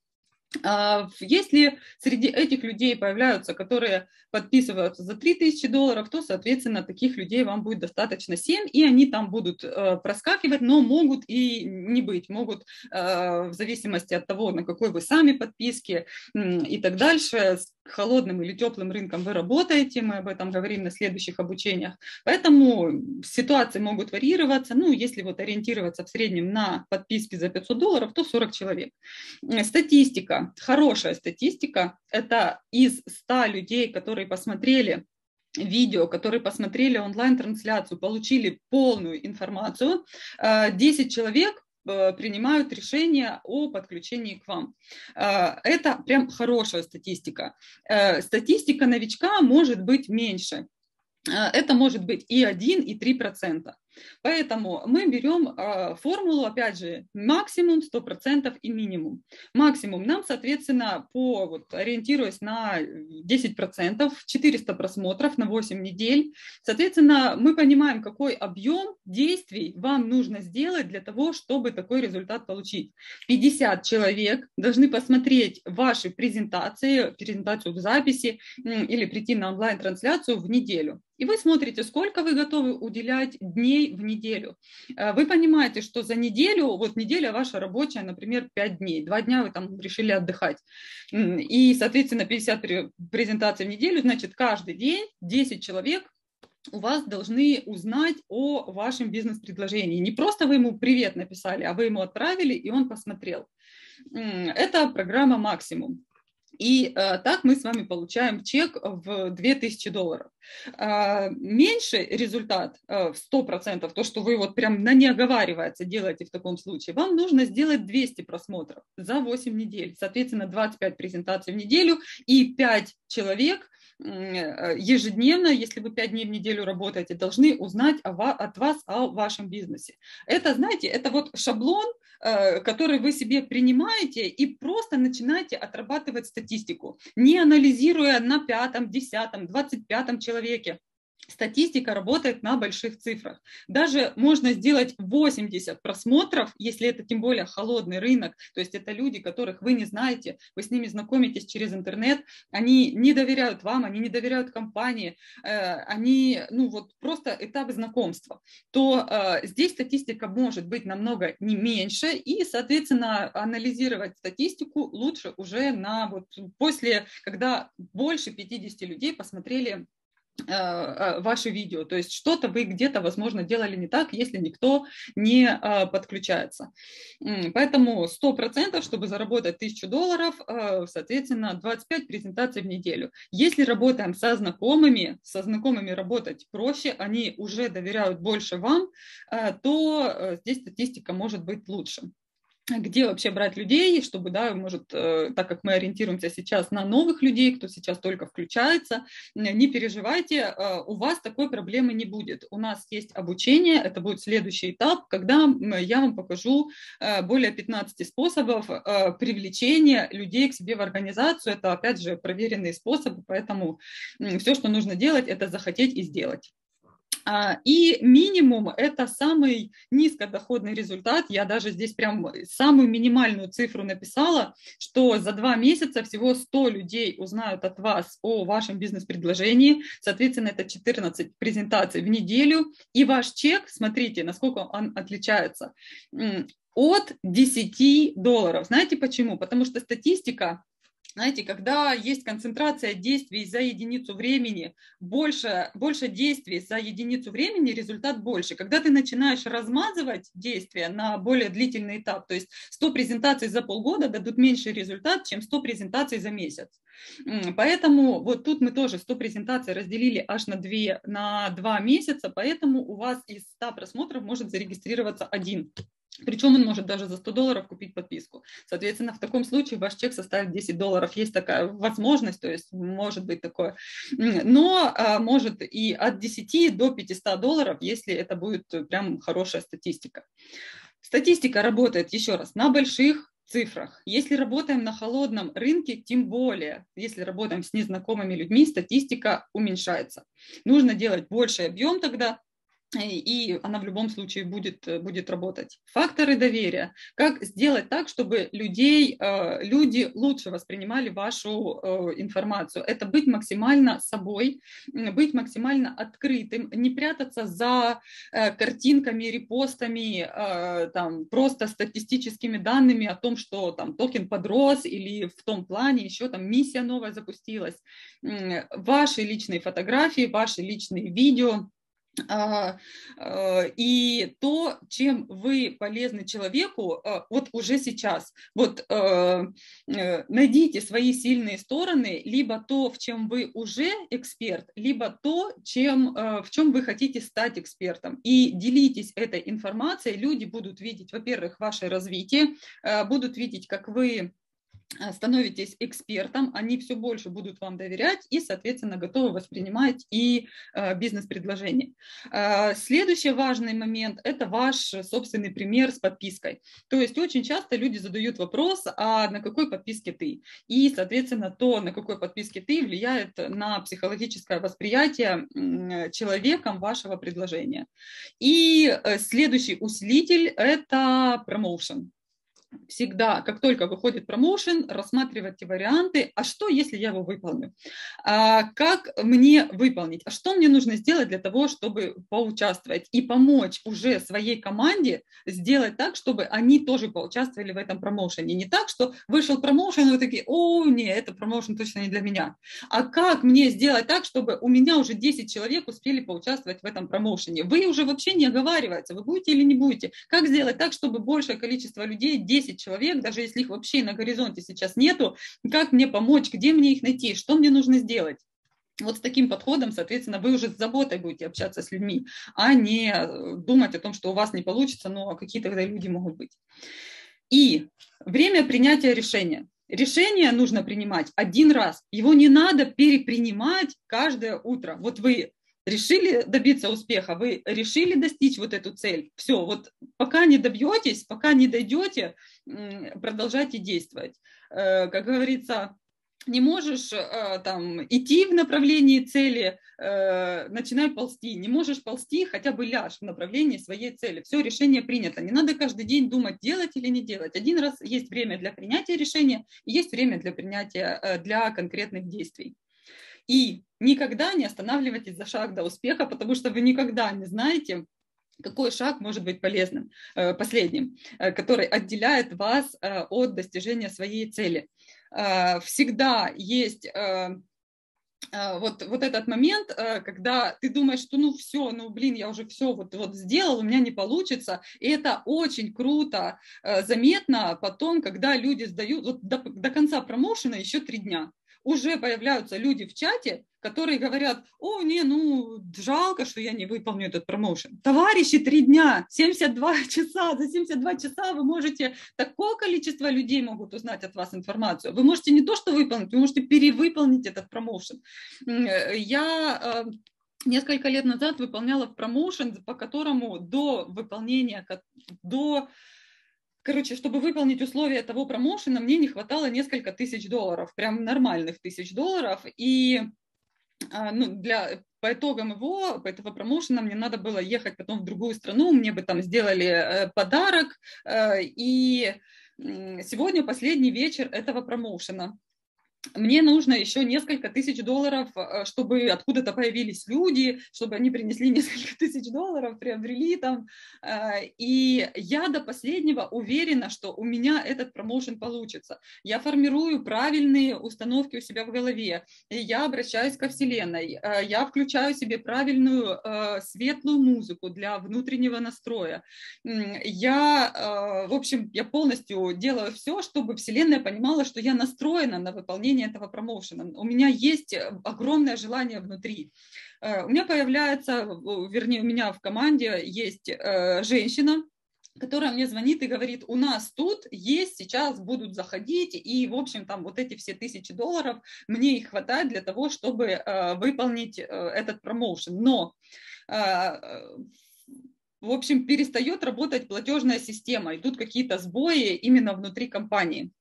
Если среди этих людей появляются, которые подписываются за три тысячи долларов, то, соответственно, таких людей вам будет достаточно семь, и они там будут проскакивать, но могут и не быть, могут в зависимости от того, на какой вы сами подписки и так дальше, холодным или теплым рынком вы работаете, мы об этом говорим на следующих обучениях. Поэтому ситуации могут варьироваться. Ну, если вот ориентироваться в среднем на подписки за пятьсот долларов, то сорок человек. Статистика, хорошая статистика, это из ста людей, которые посмотрели видео, которые посмотрели онлайн-трансляцию, получили полную информацию, десять человек принимают решение о подключении к вам. Это прям хорошая статистика. Статистика новичка может быть меньше. Это может быть и один, и три процента. Поэтому мы берем формулу, опять же, максимум, сто процентов и минимум. Максимум нам, соответственно, по, вот, ориентируясь на десять процентов, четыреста просмотров на восемь недель, соответственно, мы понимаем, какой объем действий вам нужно сделать для того, чтобы такой результат получить. пятьдесят человек должны посмотреть ваши презентации, презентацию в записи или прийти на онлайн-трансляцию в неделю. И вы смотрите, сколько вы готовы уделять дней в неделю. Вы понимаете, что за неделю, вот неделя ваша рабочая, например, пять дней, два дня вы там решили отдыхать. И, соответственно, пятьдесят презентаций в неделю, значит, каждый день десять человек у вас должны узнать о вашем бизнес-предложении. Не просто вы ему привет написали, а вы ему отправили, и он посмотрел. Это программа «Максимум». И э, так мы с вами получаем чек в две тысячи долларов. Э, меньше результат э, в сто процентов, то, что вы вот прям на не оговаривается делаете в таком случае, вам нужно сделать двести просмотров за восемь недель. Соответственно, двадцать пять презентаций в неделю и пять человек э, ежедневно, если вы пять дней в неделю работаете, должны узнать о, от вас о вашем бизнесе. Это, знаете, это вот шаблон, э, который вы себе принимаете и просто начинаете отрабатывать статистику. Статистику, не анализируя на пятом, десятом, двадцать пятом человеке. Статистика работает на больших цифрах. Даже можно сделать восемьдесят просмотров, если это тем более холодный рынок, то есть это люди, которых вы не знаете, вы с ними знакомитесь через интернет, они не доверяют вам, они не доверяют компании, они, ну вот просто этап знакомства. То здесь статистика может быть намного не меньше, и, соответственно, анализировать статистику лучше уже на вот после, когда больше пятидесяти людей посмотрели ваши видео, то есть что-то вы где-то, возможно, делали не так, если никто не подключается. Поэтому сто процентов, чтобы заработать тысячу долларов, соответственно, двадцать пять презентаций в неделю. Если работаем со знакомыми, со знакомыми работать проще, они уже доверяют больше вам, то здесь статистика может быть лучше. Где вообще брать людей, чтобы, да, может, так как мы ориентируемся сейчас на новых людей, кто сейчас только включается, не переживайте, у вас такой проблемы не будет. У нас есть обучение, это будет следующий этап, когда я вам покажу более пятнадцати способов привлечения людей к себе в организацию. Это, опять же, проверенные способы, поэтому все, что нужно делать, это захотеть и сделать. И минимум – это самый низкодоходный результат. Я даже здесь прям самую минимальную цифру написала, что за два месяца всего сто людей узнают от вас о вашем бизнес-предложении. Соответственно, это четырнадцать презентаций в неделю. И ваш чек, смотрите, насколько он отличается, от десяти долларов. Знаете почему? Потому что статистика… Знаете, когда есть концентрация действий за единицу времени, больше, больше действий за единицу времени, результат больше. Когда ты начинаешь размазывать действия на более длительный этап, то есть сто презентаций за полгода дадут меньший результат, чем сто презентаций за месяц. Поэтому вот тут мы тоже сто презентаций разделили аж на два месяца, поэтому у вас из ста просмотров может зарегистрироваться один. Причем он может даже за сто долларов купить подписку. Соответственно, в таком случае ваш чек составит десять долларов. Есть такая возможность, то есть может быть такое. Но а, может и от десяти до пятисот долларов, если это будет прям хорошая статистика. Статистика работает, еще раз, на больших цифрах. Если работаем на холодном рынке, тем более, если работаем с незнакомыми людьми, статистика уменьшается. Нужно делать больший объем тогда, и она в любом случае будет, будет работать. Факторы доверия. Как сделать так, чтобы людей, люди лучше воспринимали вашу информацию? Это быть максимально собой, быть максимально открытым, не прятаться за картинками, репостами, там, просто статистическими данными о том, что там токен подрос или в том плане еще там миссия новая запустилась. Ваши личные фотографии, ваши личные видео, и то, чем вы полезны человеку, вот уже сейчас. Вот найдите свои сильные стороны, либо то, в чем вы уже эксперт, либо то, чем, в чем вы хотите стать экспертом. И делитесь этой информацией, люди будут видеть, во-первых, ваше развитие, будут видеть, как вы становитесь экспертом, они все больше будут вам доверять и, соответственно, готовы воспринимать и э, бизнес-предложения. Э, следующий важный момент – это ваш собственный пример с подпиской. То есть очень часто люди задают вопрос, а на какой подписке ты? И, соответственно, то, на какой подписке ты, влияет на психологическое восприятие э, человеком вашего предложения. И э, следующий усилитель – это промоушен. Всегда, как только выходит промоушен, рассматривайте варианты, а что, если я его выполню, а как мне выполнить, а что мне нужно сделать для того, чтобы поучаствовать и помочь уже своей команде сделать так, чтобы они тоже поучаствовали в этом промоушене. Не так, что вышел промоушен, и вы такие: о, нет, это промоушен точно не для меня. А как мне сделать так, чтобы у меня уже десять человек успели поучаствовать в этом промоушене? Вы уже вообще не оговариваете, вы будете или не будете. Как сделать так, чтобы большее количество людей, десять человек, даже если их вообще на горизонте сейчас нету, как мне помочь, где мне их найти, что мне нужно сделать? Вот с таким подходом, соответственно, вы уже с заботой будете общаться с людьми, а не думать о том, что у вас не получится, ну а какие тогда люди могут быть? И время принятия решения. Решение нужно принимать один раз, его не надо перепринимать каждое утро. Вот вы решили добиться успеха, вы решили достичь вот эту цель. Все, вот пока не добьетесь, пока не дойдете, продолжайте действовать. Как говорится, не можешь там идти в направлении цели, начинай ползти. Не можешь ползти, хотя бы ляжь в направлении своей цели. Все, решение принято. Не надо каждый день думать, делать или не делать. Один раз есть время для принятия решения, есть время для принятия, для конкретных действий. И никогда не останавливайтесь за шаг до успеха, потому что вы никогда не знаете, какой шаг может быть полезным, последним, который отделяет вас от достижения своей цели. Всегда есть вот, вот этот момент, когда ты думаешь, что ну все, ну блин, я уже все вот, вот сделал, у меня не получится. И это очень круто заметно потом, когда люди сдают вот до, до конца промоушена еще три дня. Уже появляются люди в чате, которые говорят: о, не, ну, жалко, что я не выполню этот промоушен. Товарищи, три дня, семьдесят два часа, за семьдесят два часа вы можете, такое количество людей могут узнать от вас информацию. Вы можете не то что выполнить, вы можете перевыполнить этот промоушен. Я несколько лет назад выполняла промоушен, по которому до выполнения, до... Короче, чтобы выполнить условия того промоушена, мне не хватало несколько тысяч долларов, прям нормальных тысяч долларов. И ну, для, по итогам его, по этого промоушена мне надо было ехать потом в другую страну, мне бы там сделали подарок. И сегодня последний вечер этого промоушена. Мне нужно еще несколько тысяч долларов, чтобы откуда-то появились люди, чтобы они принесли несколько тысяч долларов, приобрели там. И я до последнего уверена, что у меня этот промоушен получится. Я формирую правильные установки у себя в голове, я обращаюсь ко Вселенной, я включаю себе правильную светлую музыку для внутреннего настроя. Я, в общем, я полностью делаю все, чтобы Вселенная понимала, что я настроена на выполнение этого промоушена. У меня есть огромное желание внутри. У меня появляется, вернее, у меня в команде есть женщина, которая мне звонит и говорит: у нас тут есть, сейчас будут заходить, и, в общем, там вот эти все тысячи долларов, мне их хватает для того, чтобы выполнить этот промоушен. Но в общем, перестает работать платежная система, идут какие-то сбои именно внутри компании.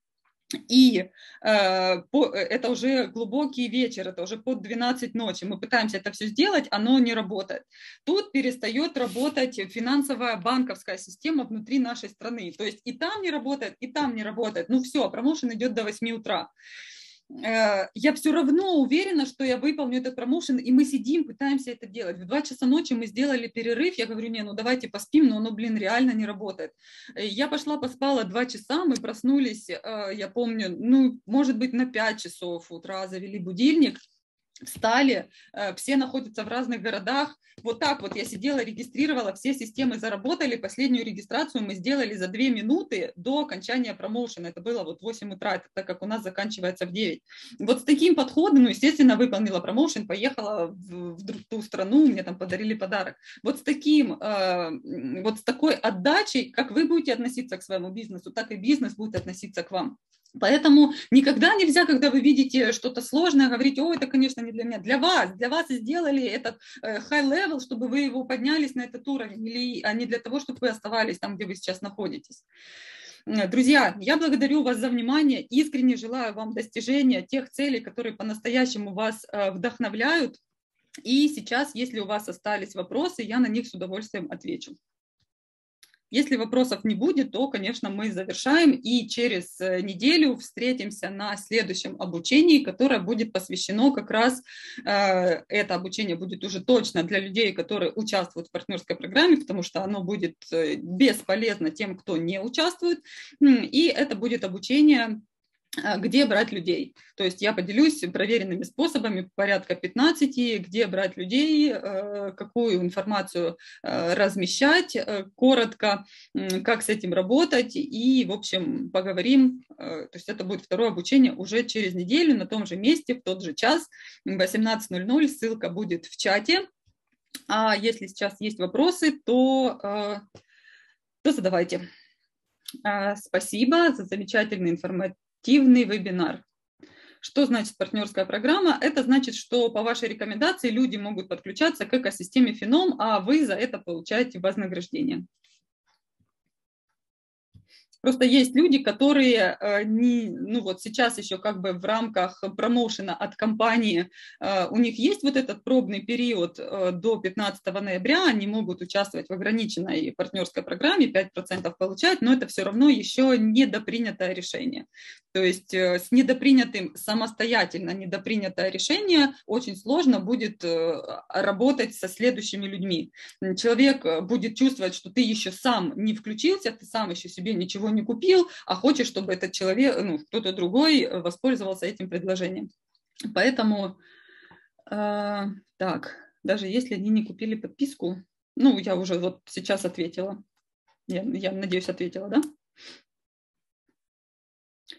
И э, по, это уже глубокий вечер, это уже под двенадцать ночи. Мы пытаемся это все сделать, оно не работает. Тут перестает работать финансовая банковская система внутри нашей страны. То есть и там не работает, и там не работает. Ну все, промоушен идет до восьми утра. Э, я все равно уверена, что я выполню этот промоушен, и мы сидим, пытаемся это делать. В два часа ночи мы сделали перерыв, я говорю, не, ну давайте поспим, но оно, блин, реально не работает. Я пошла, поспала два часа, мы проснулись, э, я помню, ну, может быть, на пять часов утра завели будильник, встали, э, все находятся в разных городах. Вот так вот я сидела, регистрировала, все системы заработали, последнюю регистрацию мы сделали за две минуты до окончания промоушена, это было вот восемь утра, это так как у нас заканчивается в девять. Вот с таким подходом, ну, естественно, выполнила промоушен, поехала в, в ту страну, мне там подарили подарок. Вот с таким, э, вот с такой отдачей, как вы будете относиться к своему бизнесу, так и бизнес будет относиться к вам. Поэтому никогда нельзя, когда вы видите что-то сложное, говорить, о, это, конечно, не для меня, для вас, для вас сделали этот high-level, чтобы вы его поднялись на этот уровень, или, а не для того, чтобы вы оставались там, где вы сейчас находитесь. Друзья, я благодарю вас за внимание, искренне желаю вам достижения тех целей, которые по-настоящему вас вдохновляют. И сейчас, если у вас остались вопросы, я на них с удовольствием отвечу. Если вопросов не будет, то, конечно, мы завершаем и через неделю встретимся на следующем обучении, которое будет посвящено как раз, э, это обучение будет уже точно для людей, которые участвуют в партнерской программе, потому что оно будет бесполезно тем, кто не участвует, и это будет обучение, где брать людей. То есть я поделюсь проверенными способами, порядка пятнадцати, где брать людей, какую информацию размещать, коротко, как с этим работать. И, в общем, поговорим. То есть это будет второе обучение уже через неделю на том же месте, в тот же час, восемнадцать ноль ноль. Ссылка будет в чате. А если сейчас есть вопросы, то, то задавайте. Спасибо за замечательный информативный активный вебинар. Что значит партнерская программа? Это значит, что по вашей рекомендации люди могут подключаться к экосистеме Phenom, а вы за это получаете вознаграждение. Просто есть люди, которые не, ну вот сейчас еще как бы в рамках промоушена от компании, у них есть вот этот пробный период до пятнадцатого ноября, они могут участвовать в ограниченной партнерской программе, пять процентов получать, но это все равно еще недопринятое решение. То есть с недопринятым самостоятельно недопринятое решение очень сложно будет работать со следующими людьми. Человек будет чувствовать, что ты еще сам не включился, ты сам еще себе ничего не купил, а хочешь, чтобы этот человек, ну, кто-то другой воспользовался этим предложением. Поэтому, э, так, даже если они не купили подписку, ну, я уже вот сейчас ответила. Я, я надеюсь, ответила, да?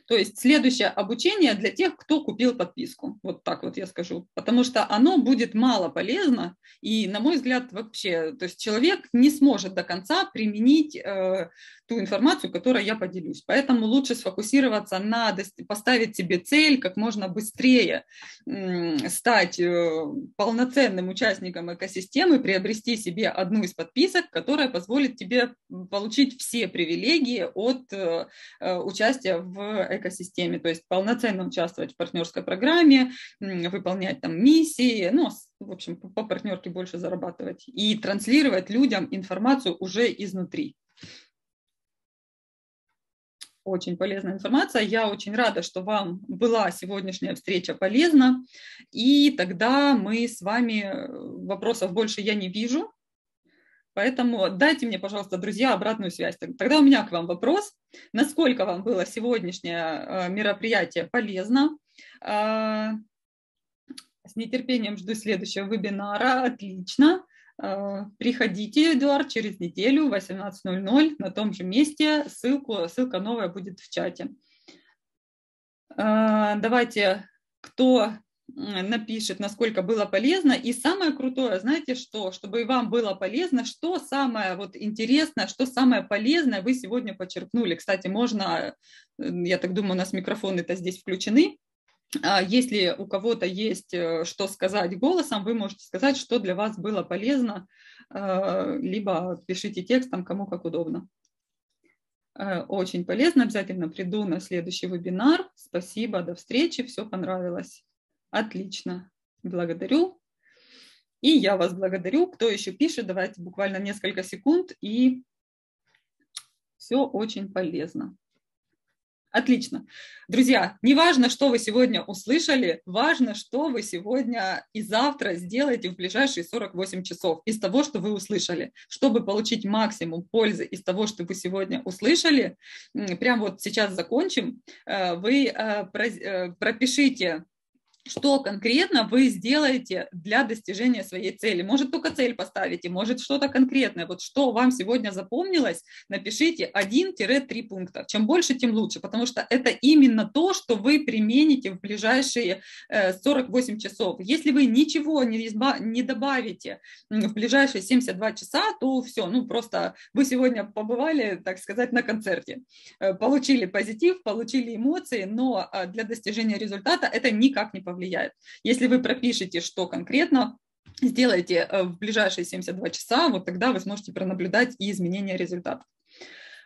То есть следующее обучение для тех, кто купил подписку. Вот так вот я скажу. Потому что оно будет мало полезно. И, на мой взгляд, вообще, то есть человек не сможет до конца применить э, ту информацию, которой я поделюсь. Поэтому лучше сфокусироваться на, поставить себе цель, как можно быстрее э, стать э, полноценным участником экосистемы, приобрести себе одну из подписок, которая позволит тебе получить все привилегии от э, участия в экосистеме, то есть полноценно участвовать в партнерской программе, выполнять там миссии, ну, в общем, по партнерке больше зарабатывать и транслировать людям информацию уже изнутри. Очень полезная информация. Я очень рада, что вам была сегодняшняя встреча полезна. И тогда мы с вами, вопросов больше я не вижу. Поэтому дайте мне, пожалуйста, друзья, обратную связь. Тогда у меня к вам вопрос. Насколько вам было сегодняшнее мероприятие полезно? С нетерпением жду следующего вебинара. Отлично. Приходите, Эдуард, через неделю в восемнадцать ноль ноль на том же месте. Ссылку, ссылка новая будет в чате. Давайте, кто... напишет, насколько было полезно. И самое крутое, знаете что, чтобы и вам было полезно, что самое вот интересное, что самое полезное вы сегодня подчеркнули. Кстати, можно, я так думаю, у нас микрофоны-то здесь включены. Если у кого-то есть что сказать голосом, вы можете сказать, что для вас было полезно, либо пишите текстом, кому как удобно. Очень полезно. Обязательно приду на следующий вебинар. Спасибо, до встречи. Все понравилось. Отлично. Благодарю. И я вас благодарю. Кто еще пишет, давайте буквально несколько секунд, и все очень полезно. Отлично. Друзья, не важно, что вы сегодня услышали, важно, что вы сегодня и завтра сделаете в ближайшие сорок восемь часов из того, что вы услышали. Чтобы получить максимум пользы из того, что вы сегодня услышали, прямо вот сейчас закончим, вы пропишите, что конкретно вы сделаете для достижения своей цели. Может, только цель поставите, может, что-то конкретное. Вот что вам сегодня запомнилось, напишите один-три пункта. Чем больше, тем лучше, потому что это именно то, что вы примените в ближайшие сорок восемь часов. Если вы ничего не добавите в ближайшие семьдесят два часа, то все, ну просто вы сегодня побывали, так сказать, на концерте. Получили позитив, получили эмоции, но для достижения результата это никак не повлияет. повлияет. Если вы пропишете, что конкретно сделаете в ближайшие семьдесят два часа, вот тогда вы сможете пронаблюдать и изменение результата.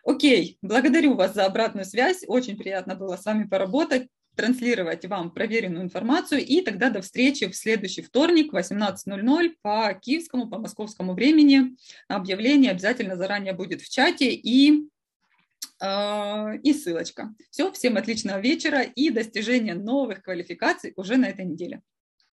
Окей, благодарю вас за обратную связь, очень приятно было с вами поработать, транслировать вам проверенную информацию, и тогда до встречи в следующий вторник в восемнадцать ноль ноль по киевскому, по московскому времени. Объявление обязательно заранее будет в чате и... и ссылочка. Все, всем отличного вечера и достижения новых квалификаций уже на этой неделе.